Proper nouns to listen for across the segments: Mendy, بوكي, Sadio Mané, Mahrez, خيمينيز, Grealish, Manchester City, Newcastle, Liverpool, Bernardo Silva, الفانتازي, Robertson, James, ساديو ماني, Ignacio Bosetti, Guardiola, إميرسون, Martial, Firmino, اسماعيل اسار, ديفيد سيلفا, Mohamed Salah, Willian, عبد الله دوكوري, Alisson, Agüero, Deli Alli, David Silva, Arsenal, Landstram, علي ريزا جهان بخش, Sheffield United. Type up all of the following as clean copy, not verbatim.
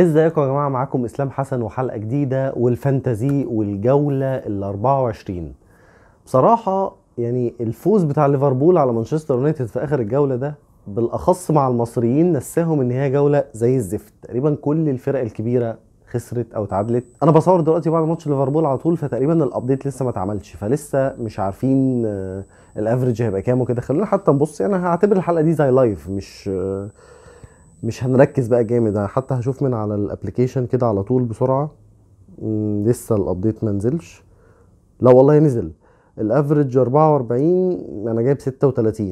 ازيكم يا جماعه؟ معاكم اسلام حسن وحلقه جديده والفانتازي والجوله ال 24. بصراحه يعني الفوز بتاع ليفربول على مانشستر يونايتد في اخر الجوله ده بالاخص مع المصريين نساهم ان هي جوله زي الزفت، تقريبا كل الفرق الكبيره خسرت او اتعادلت. انا بصور دلوقتي بعد ماتش ليفربول على طول، فتقريبا الابديت لسه ما اتعملش، فلسه مش عارفين الافريج هيبقى كام وكده. خلينا حتى نبص، انا هعتبر الحلقه دي زي لايف، مش هنركز بقى جامد، انا حتى هشوف من على الابلكيشن كده على طول بسرعه. لسه الابديت ما نزلش، لا والله نزل الافريج 44، انا جايب 36،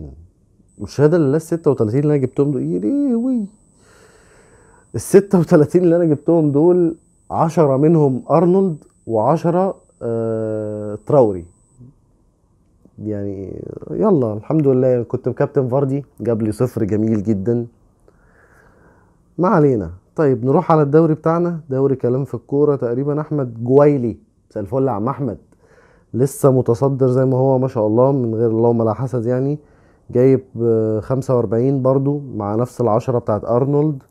والشهاده لله ال 36 اللي انا جبتهم دول، ايه وي ال 36 اللي انا جبتهم دول 10 منهم ارنولد و10 تراوري. يعني يلا الحمد لله، كنت مكابتن فاردي جاب لي صفر جميل جدا. ما علينا، طيب نروح على الدوري بتاعنا، دوري كلام في الكوره. تقريبا احمد جوايلي، مساء الفل يا عم احمد، لسه متصدر زي ما هو ما شاء الله، من غير اللهم لا حسد، يعني جايب 45 برضو مع نفس ال10 بتاعت ارنولد،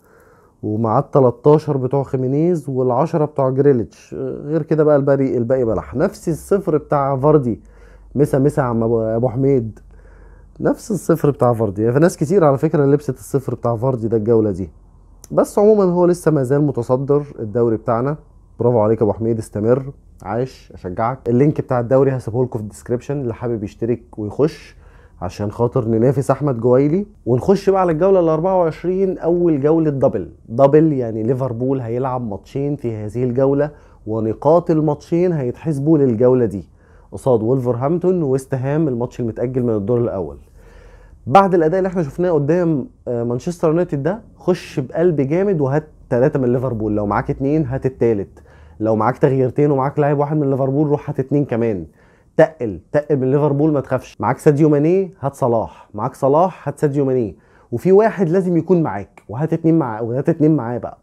ومع ال13 بتوع خيمينيز وال10 بتوع جريليتش. غير كده بقى الباقي بلح. نفس الصفر بتاع فاردي، مسا عم ابو حميد، نفس الصفر بتاع فاردي. يعني ناس كتير على فكره لبست الصفر بتاع فاردي ده الجوله دي. بس عموما هو لسه ما زال متصدر الدوري بتاعنا. برافو عليك يا ابو حميد، استمر، عايش، اشجعك. اللينك بتاع الدوري هسيبه لكم في الديسكربشن، اللي حابب يشترك ويخش عشان خاطر ننافس احمد جوايلي. ونخش بقى على الجوله ال 24، اول جوله دبل، يعني ليفربول هيلعب ماتشين في هذه الجوله، ونقاط الماتشين هيتحسبوا للجوله دي قصاد وولفرهامبتون وويست هام، الماتش المتاجل من الدور الاول. بعد الاداء اللي احنا شفناه قدام مانشستر يونايتد ده، خش بقلب جامد وهات 3 من ليفربول، لو معاك 2 هات التالت، لو معاك تغييرتين ومعاك لاعب واحد من ليفربول روح هات 2 كمان. تقل من ليفربول، ما تخافش. معاك ساديو ماني هات صلاح، معاك صلاح هات ساديو ماني، وفي واحد لازم يكون معاك وهات 2 معاه، وهات 2 معاه بقى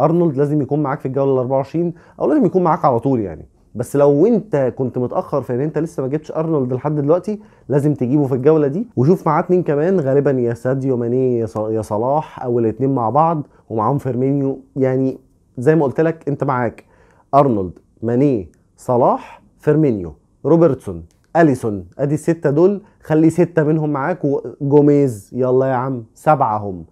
ارنولد لازم يكون معاك في الجوله ال 24، او لازم يكون معاك على طول يعني. بس لو انت كنت متاخر في ان انت لسه ما جبتش ارنولد لحد دلوقتي، لازم تجيبه في الجوله دي، وشوف معاه 2 كمان، غالبا يا ساديو ماني يا صلاح، او الاثنين مع بعض، ومعاهم فيرمينيو. يعني زي ما قلت لك، انت معاك ارنولد، ماني، صلاح، فيرمينيو، روبرتسون، اليسون، ادي ال6 دول، خلي 6 منهم معاك، وجوميز، يلا يا عم 7 هم،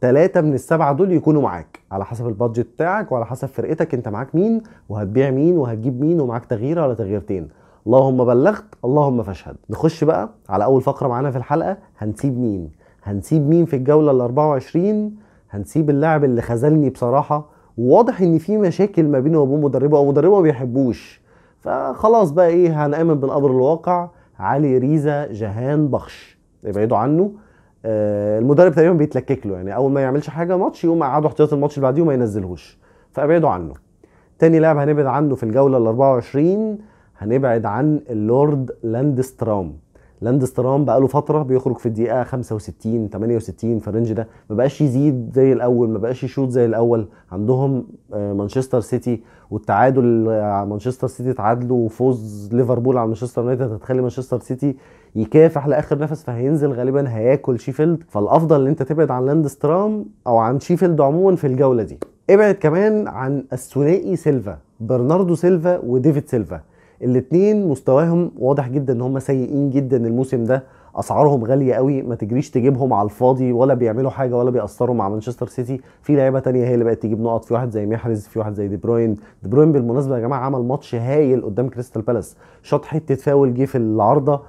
3 من ال7 دول يكونوا معاك، على حسب البادجت بتاعك وعلى حسب فرقتك انت معاك مين وهتبيع مين وهتجيب مين ومعاك تغيير ولا تغييرتين. اللهم بلغت، اللهم فاشهد. نخش بقى على اول فقره معانا في الحلقه، هنسيب مين في الجوله ال 24. هنسيب اللاعب اللي خذلني بصراحه، وواضح ان في مشاكل ما بينه وبين مدربه، او مدربه ما بيحبوش، فخلاص بقى ايه، هنامن بالامر الواقع. علي ريزا جهان بخش ابعدوا عنه. المدرب تقريبا بيتلكك له، يعني اول ما يعملش حاجه ماتش يقوم قعده احتياطي الماتش اللي بعديه وما ينزلهوش، فابعدوا عنه. تاني لاعب هنبعد عنه في الجوله ال 24، هنبعد عن اللورد لاندسترام. بقاله فتره بيخرج في الدقيقه 65 68 في الرينج ده، ما بقاش يزيد زي الاول، ما بقاش يشوط زي الاول. عندهم مانشستر سيتي، والتعادل مانشستر سيتي تعادلوا، وفوز ليفربول على مانشستر يونايتد هتخلي مانشستر سيتي يكافح لاخر نفس، فهينزل غالبا هياكل شيفيلد. فالافضل ان انت تبعد عن لاندسترام او عن شيفيلد عموما في الجوله دي. ابعد كمان عن الثنائي سيلفا، برناردو سيلفا وديفيد سيلفا، الاثنين مستواهم واضح جدا ان هم سيئين جدا الموسم ده، اسعارهم غاليه قوي، ما تجريش تجيبهم على الفاضي، ولا بيعملوا حاجه ولا بيأثروا مع مانشستر سيتي. في لعيبه تانية هي اللي بقت تجيب نقط، في واحد زي محرز، في واحد زي دي بروين بالمناسبه يا جماعه عمل ماتش هايل قدام كريستال بالاس، شاط حته فاول جه في العارضه.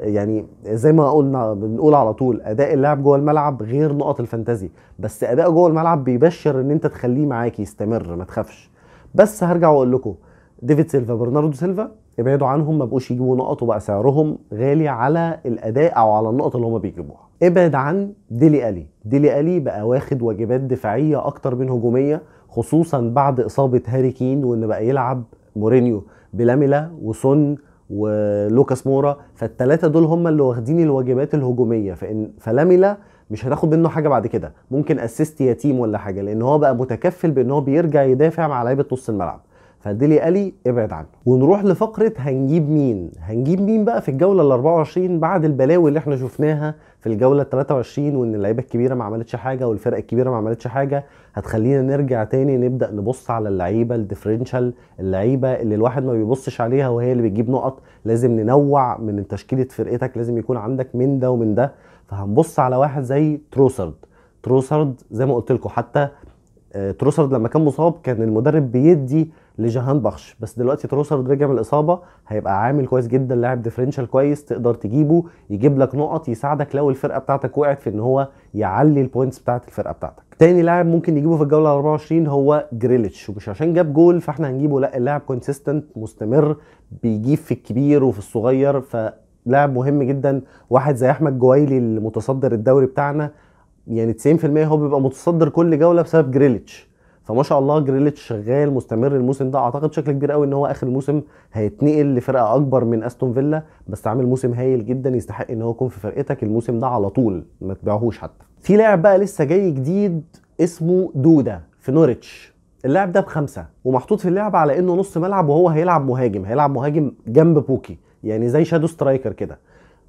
يعني زي ما قلنا بنقول على طول، اداء اللاعب جوه الملعب غير نقط الفانتازي، بس اداء جوه الملعب بيبشر ان انت تخليه معاك يستمر، ما تخافش. بس هرجع واقول لكم، ديفيد سيلفا، برناردو سيلفا، ابعدوا عنهم، ما بقوش يجيبوا نقط وبقى سعرهم غالي على الاداء او على النقط اللي هما بيجيبوها. ابعد عن ديلي الي بقى واخد واجبات دفاعيه اكتر من هجوميه، خصوصا بعد اصابه هاري كين، وان بقى يلعب مورينيو بلاميلا وسون ولوكاس مورا، فالثلاثه دول هما اللي واخدين الواجبات الهجوميه، فلاميلا مش هناخد منه حاجه بعد كده، ممكن اسيست يا تيم ولا حاجه، لان هو بقى متكفل بان هو بيرجع يدافع مع لعيبه نص الملعب، فديلي الي ابعد عنه. ونروح لفقره هنجيب مين. هنجيب مين بقى في الجوله ال 24 بعد البلاوي اللي احنا شفناها في الجوله ال 23، وان اللعيبه الكبيره ما عملتش حاجه والفرق الكبيره ما عملتش حاجه. هتخلينا نرجع تاني نبدا نبص على اللعيبه الديفرنشال، اللعيبه اللي الواحد ما بيبصش عليها وهي اللي بتجيب نقط. لازم ننوع من تشكيله فرقتك، لازم يكون عندك من ده ومن ده. فهنبص على واحد زي تروسارد زي ما قلت لكم، حتى تروسارد لما كان مصاب كان المدرب بيدي لجهان بخش، بس دلوقتي تروسارد رجع من الاصابه هيبقى عامل كويس جدا، لاعب ديفرنشال كويس تقدر تجيبه يجيب لك نقط، يساعدك لو الفرقه بتاعتك وقعت في ان هو يعلي البوينتس بتاعه الفرقه بتاعتك. تاني لاعب ممكن نجيبه في الجوله 24 هو جريليتش، ومش عشان جاب جول فاحنا هنجيبه، لا، اللاعب كونسيستنت مستمر بيجيب في الكبير وفي الصغير، فلاعب مهم جدا. واحد زي احمد جوايلي المتصدر الدوري بتاعنا، يعني 90% هو بيبقى متصدر كل جوله بسبب جريليتش، فما شاء الله جريليتش شغال مستمر الموسم ده. اعتقد بشكل كبير قوي ان هو اخر موسم هيتنقل لفرقه اكبر من استون فيلا، بس عامل موسم هايل جدا، يستحق ان هو يكون في فرقتك الموسم ده على طول، ما تبيعهوش. حتى في لاعب بقى لسه جاي جديد اسمه دودا في نوريتش، اللاعب ده ب5 ومحطوط في اللعبه على انه نص ملعب، وهو هيلعب مهاجم جنب بوكي، يعني زي شادو سترايكر كده.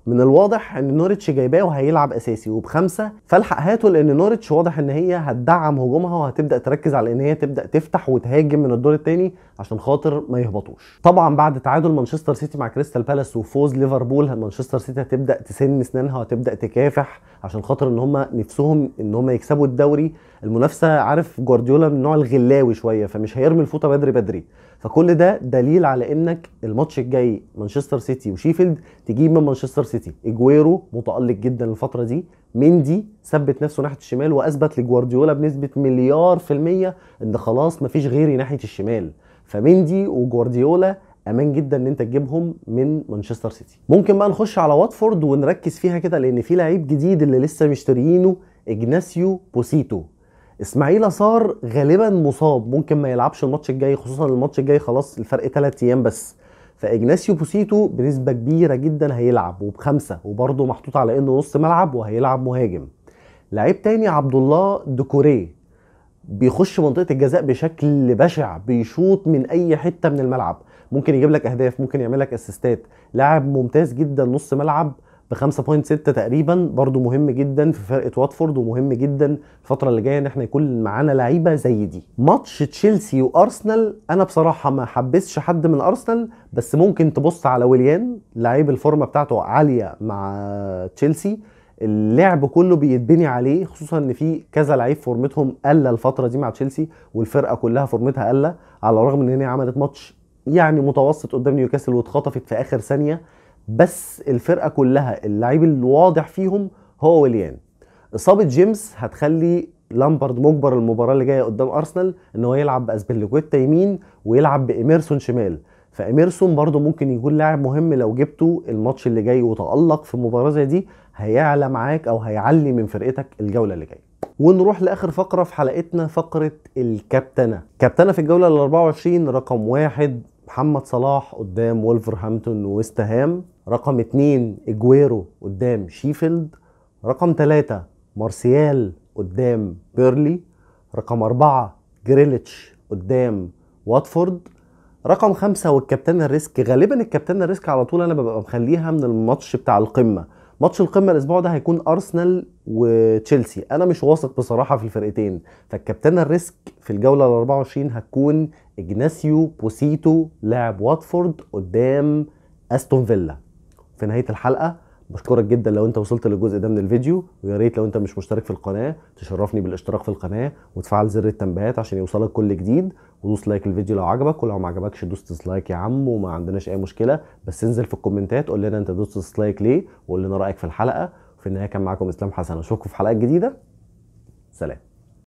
من الواضح ان نوريتش جايباه وهيلعب اساسي وب5، فالحق هاته، لان نوريتش واضح ان هي هتدعم هجومها وهتبدا تركز على ان هي تبدا تفتح وتهاجم من الدور الثاني عشان خاطر ما يهبطوش. طبعا بعد تعادل مانشستر سيتي مع كريستال بالاس وفوز ليفربول، مانشستر سيتي هتبدا تسن اسنانها وهتبدا تكافح عشان خاطر ان هم نفسهم ان هم يكسبوا الدوري. المنافسه، عارف جوارديولا من النوع الغلاوي شويه، فمش هيرمي الفوطه بدري، فكل ده دليل على انك الماتش الجاي مانشستر سيتي وشيفيلد تجيب من مانشستر سيتي. اجويرو متالق جدا الفتره دي، مندي ثبت نفسه ناحيه الشمال واثبت لجوارديولا بنسبه 100% ان خلاص مفيش غيري ناحيه الشمال، فمندي وجوارديولا امان جدا ان انت تجيبهم من مانشستر سيتي. ممكن بقى نخش على واتفورد ونركز فيها كده، لان في لعيب جديد اللي لسه مشتريينه اجناسيو بوسيتو. اسماعيل اسار غالبا مصاب، ممكن ما يلعبش الماتش الجاي، خصوصا الماتش الجاي خلاص الفرق 3 ايام بس، فاجناسيو بوسيتو بنسبه كبيره جدا هيلعب وب5، وبرده محطوط على انه نص ملعب وهيلعب مهاجم. لعيب تاني عبد الله دوكوري، بيخش منطقه الجزاء بشكل بشع، بيشوط من اي حته من الملعب، ممكن يجيب لك اهداف، ممكن يعمل لك اسيستات، لاعب ممتاز جدا نص ملعب ب5.6 تقريبا، برضو مهم جدا في فرقه واتفورد، ومهم جدا الفتره اللي جايه ان احنا يكون معانا لعيبه زي دي. ماتش تشيلسي وارسنال، انا بصراحه ما حبسش حد من ارسنال، بس ممكن تبص على ويليان، لعيب الفورمه بتاعته عاليه مع تشيلسي، اللعب كله بيتبني عليه، خصوصا ان في كذا لعيب فورمتهم قله الفتره دي مع تشيلسي، والفرقه كلها فورمتها قله، على الرغم ان هي عملت ماتش يعني متوسط قدام نيوكاسل واتخطفت في اخر ثانيه، بس الفرقه كلها اللعيب الواضح فيهم هو ويليان. اصابه جيمس هتخلي لامبارد مجبر المباراه اللي جايه قدام ارسنال ان هو يلعب باسبليكويتا يمين ويلعب بإميرسون شمال، فإميرسون برده ممكن يكون لاعب مهم لو جبته الماتش اللي جاي وتألق في مباراه زي دي، هيعلى معاك او هيعلي من فرقتك الجوله اللي جايه. ونروح لاخر فقره في حلقتنا، فقره الكابتنه. كابتنه في الجوله ال 24 رقم 1 محمد صلاح قدام وولفرهامبتون وويستهام، رقم 2 اجويرو قدام شيفيلد، رقم 3 مارسيال قدام بيرلي، رقم 4 جريليتش قدام واتفورد، رقم 5 والكابتنه الريسك. غالبا الكابتنه الريسك على طول انا ببقى مخليها من الماتش بتاع القمه. ماتش القمه الاسبوع ده هيكون ارسنال وتشيلسي، انا مش واثق بصراحه في الفرقتين، فالكابتنه الريسك في الجوله ال 24 هتكون اجناسيو بوسيتو لاعب واتفورد قدام استون فيلا. في نهايه الحلقه بشكرك جدا لو انت وصلت للجزء ده من الفيديو، ويا ريت لو انت مش مشترك في القناه تشرفني بالاشتراك في القناه وتفعل زر التنبيهات عشان يوصلك كل جديد، ودوس لايك الفيديو لو عجبك، ولو ما عجبكش دوس ديسلايك يا عم وما عندناش اي مشكله، بس انزل في الكومنتات قول لنا انت دوست ديسلايك ليه، وقول لنا رايك في الحلقه. وفي النهايه كان معاكم اسلام حسن، اشوفكم في حلقات جديده، سلام.